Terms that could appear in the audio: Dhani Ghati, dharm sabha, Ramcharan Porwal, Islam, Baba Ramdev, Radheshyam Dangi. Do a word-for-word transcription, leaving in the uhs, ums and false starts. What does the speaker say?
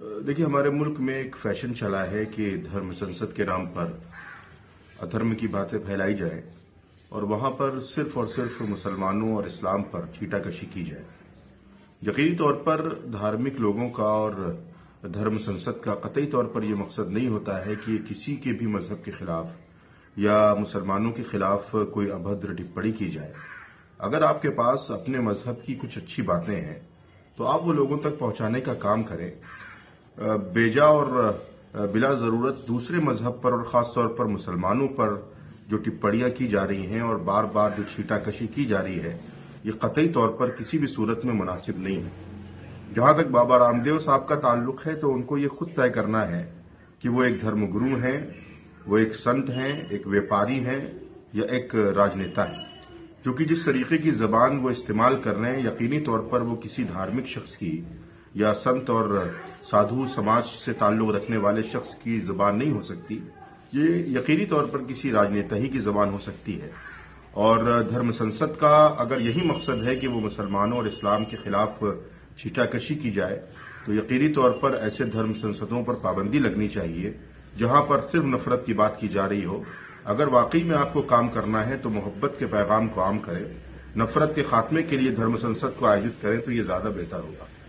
देखिए, हमारे मुल्क में एक फैशन चला है कि धर्म संसद के नाम पर अधर्म की बातें फैलाई जाए और वहां पर सिर्फ और सिर्फ मुसलमानों और इस्लाम पर छींटाकशी की जाए। यकीनी तौर पर धार्मिक लोगों का और धर्म संसद का कतई तौर पर यह मकसद नहीं होता है कि किसी के भी मजहब के खिलाफ या मुसलमानों के खिलाफ कोई अभद्र टिप्पणी की जाए। अगर आपके पास अपने मजहब की कुछ अच्छी बातें हैं तो आप वो लोगों तक पहुंचाने का काम करें। बेजा और बिला ज़रूरत दूसरे मजहब पर और ख़ासतौर पर मुसलमानों पर जो टिप्पणियां की जा रही हैं और बार बार जो छींटाकशी की जा रही है, ये कतई तौर पर किसी भी सूरत में मुनासिब नहीं है। जहां तक बाबा रामदेव साहब का ताल्लुक है तो उनको ये खुद तय करना है कि वो एक धर्मगुरु हैं, वो एक संत हैं, एक व्यापारी हैं या एक राजनेता हैं। क्योंकि जिस तरीके की जबान वो इस्तेमाल कर रहे हैं, यकीनी तौर पर वो किसी धार्मिक शख्स की या संत और साधु समाज से ताल्लुक रखने वाले शख्स की जबान नहीं हो सकती। ये यकीनी तौर पर किसी राजनेता ही की जबान हो सकती है। और धर्म संसद का अगर यही मकसद है कि वो मुसलमानों और इस्लाम के खिलाफ छींटाकशी की जाए तो यकीनी तौर पर ऐसे धर्म संसदों पर पाबंदी लगनी चाहिए जहां पर सिर्फ नफरत की बात की जा रही हो। अगर वाकई में आपको काम करना है तो मोहब्बत के पैगाम को आम करें, नफरत के खात्मे के लिए धर्म संसद को आयोजित करें तो ये ज्यादा बेहतर होगा।